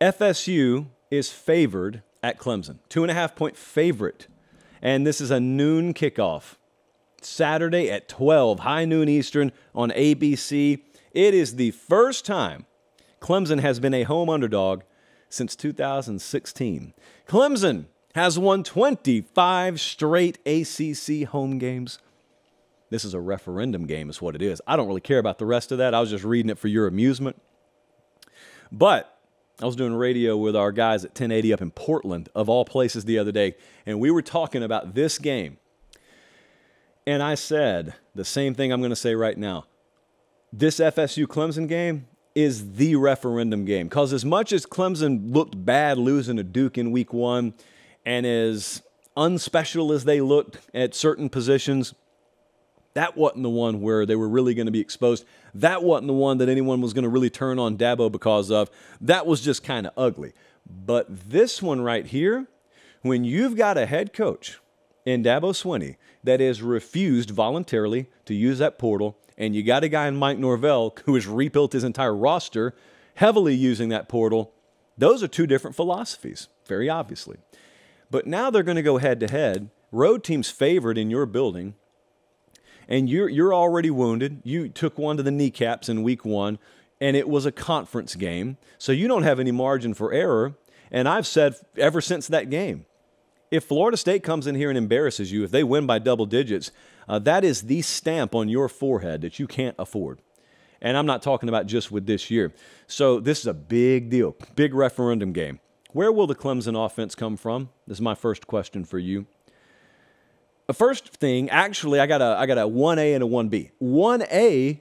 FSU is favored at Clemson, 2.5-point favorite. And this is a noon kickoff, Saturday at 12, high noon Eastern on ABC. It is the first time Clemson has been a home underdog since 2016. Clemson has won 25 straight ACC home games. This is a referendum game is what it is. I don't really care about the rest of that. I was just reading it for your amusement. But I was doing radio with our guys at 1080 up in Portland, of all places, the other day, and we were talking about this game. And I said the same thing I'm going to say right now. This FSU-Clemson game is the referendum game, because as much as Clemson looked bad losing to Duke in week one, and as unspecial as they looked at certain positions, that wasn't the one where they were really going to be exposed. That wasn't the one that anyone was going to really turn on Dabo because of. That was just kind of ugly. But this one right here, when you've got a head coach in Dabo Swinney that has refused voluntarily to use that portal, and you got a guy in Mike Norvell who has rebuilt his entire roster heavily using that portal, those are two different philosophies, very obviously. But now they're going to go head-to-head. Road team's favored in your building. And you're already wounded. You took one to the kneecaps in week one, and it was a conference game. So you don't have any margin for error. And I've said ever since that game, if Florida State comes in here and embarrasses you, if they win by double digits, that is the stamp on your forehead that you can't afford. And I'm not talking about just with this year. So this is a big deal, big referendum game. Where will the Clemson offense come from? This is my first question for you. The first thing, actually, I got a 1A and a 1B. 1A,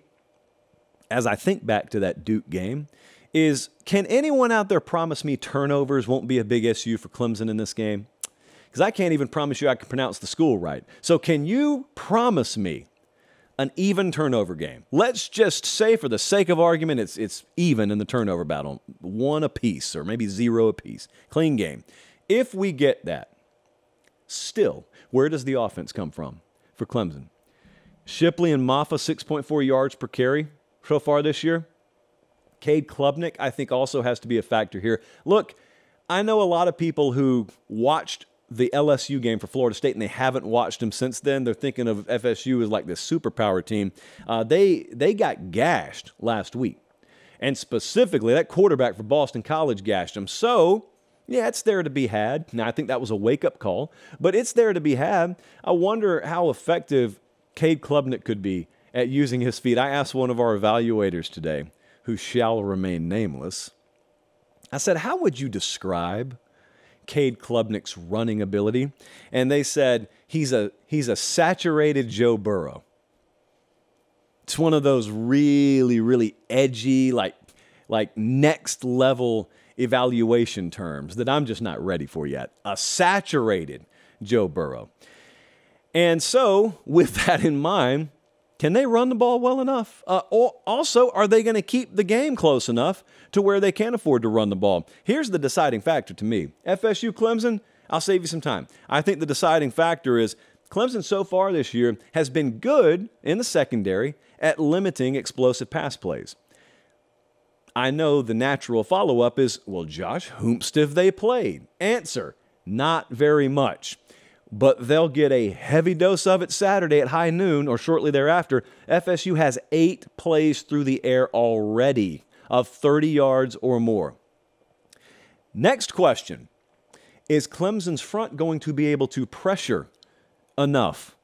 as I think back to that Duke game, is can anyone out there promise me turnovers won't be a big issue for Clemson in this game? Because I can't even promise you I can pronounce the school right. So can you promise me an even turnover game? Let's just say for the sake of argument, it's even in the turnover battle. 1 apiece or maybe 0 apiece. Clean game. If we get that, still, where does the offense come from for Clemson? Shipley and Maffa, 6.4 yards per carry so far this year. Cade Klubnik, I think, also has to be a factor here. Look, I know a lot of people who watched the LSU game for Florida State and they haven't watched them since then. They're thinking of FSU as like this superpower team. They got gashed last week. And specifically, that quarterback for Boston College gashed them. So, yeah, it's there to be had. Now, I think that was a wake-up call, but it's there to be had. I wonder how effective Cade Klubnik could be at using his feet. I asked one of our evaluators today, who shall remain nameless. I said, how would you describe Cade Klubnik's running ability? And they said, he's a saturated Joe Burrow. It's one of those really, really edgy, like next-level evaluation terms that I'm just not ready for yet. A saturated Joe Burrow. And so, with that in mind, can they run the ball well enough? Also, are they going to keep the game close enough to where they can't afford to run the ball? Here's the deciding factor to me. FSU Clemson, I'll save you some time. I think the deciding factor is Clemson so far this year has been good in the secondary at limiting explosive pass plays. I know the natural follow-up is, well, Josh, whomst have they played? Answer, not very much. But they'll get a heavy dose of it Saturday at high noon or shortly thereafter. FSU has 8 plays through the air already of 30 yards or more. Next question, is Clemson's front going to be able to pressure enough?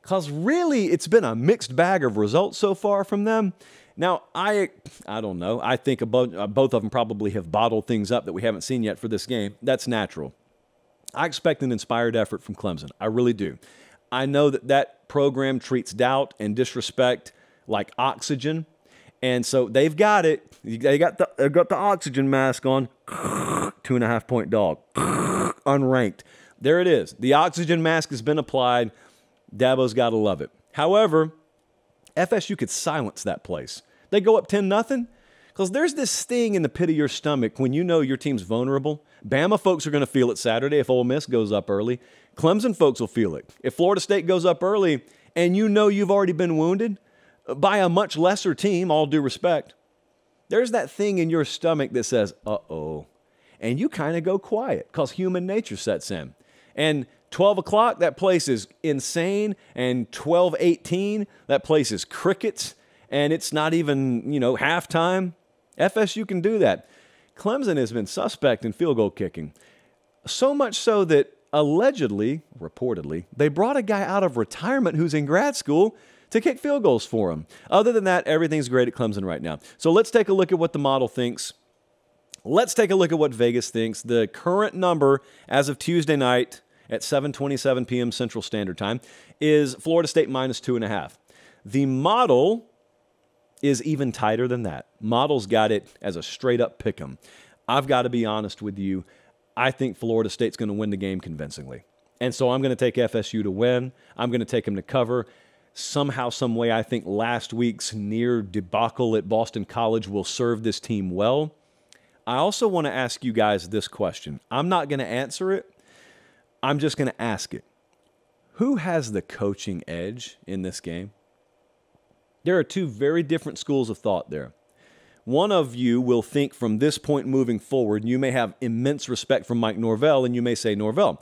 Because really, it's been a mixed bag of results so far from them. Now, I don't know. I think both of them probably have bottled things up that we haven't seen yet for this game. That's natural. I expect an inspired effort from Clemson. I really do. I know that that program treats doubt and disrespect like oxygen. And so they've got it. They got the oxygen mask on. 2.5-point dog. Unranked. There it is. The oxygen mask has been applied. Dabo's got to love it. However, FSU could silence that place. They go up 10-0 because there's this sting in the pit of your stomach when you know your team's vulnerable. Bama folks are going to feel it Saturday if Ole Miss goes up early. Clemson folks will feel it. If Florida State goes up early and you know you've already been wounded by a much lesser team, all due respect, there's that thing in your stomach that says, uh-oh, and you kind of go quiet because human nature sets in. And 12 o'clock, that place is insane, and 12:18, that place is crickets, and it's not even, you know, halftime. FSU can do that. Clemson has been suspect in field goal kicking, so much so that allegedly, reportedly, they brought a guy out of retirement who's in grad school to kick field goals for him. Other than that, everything's great at Clemson right now. So let's take a look at what the model thinks. Let's take a look at what Vegas thinks. The current number as of Tuesday night at 7:27 p.m. Central Standard Time is Florida State minus 2.5. The model is even tighter than that. Model's got it as a straight-up pick 'em. I've got to be honest with you. I think Florida State's going to win the game convincingly. And so I'm going to take FSU to win. I'm going to take them to cover. Somehow, some way, I think last week's near debacle at Boston College will serve this team well. I also want to ask you guys this question. I'm not going to answer it. I'm just going to ask it. Who has the coaching edge in this game? There are two very different schools of thought there. One of you will think from this point moving forward, you may have immense respect for Mike Norvell, and you may say Norvell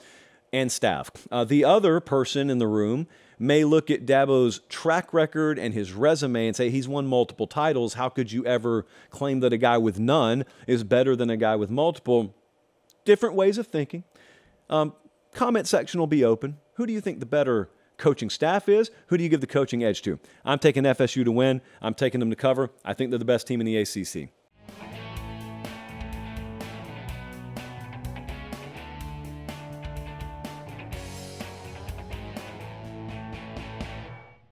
and staff. The other person in the room may look at Dabo's track record and his resume and say, he's won multiple titles. How could you ever claim that a guy with none is better than a guy with multiple? Different ways of thinking. Comment section will be open. Who do you think the better coaching staff is? Who do you give the coaching edge to? I'm taking FSU to win. I'm taking them to cover. I think they're the best team in the ACC.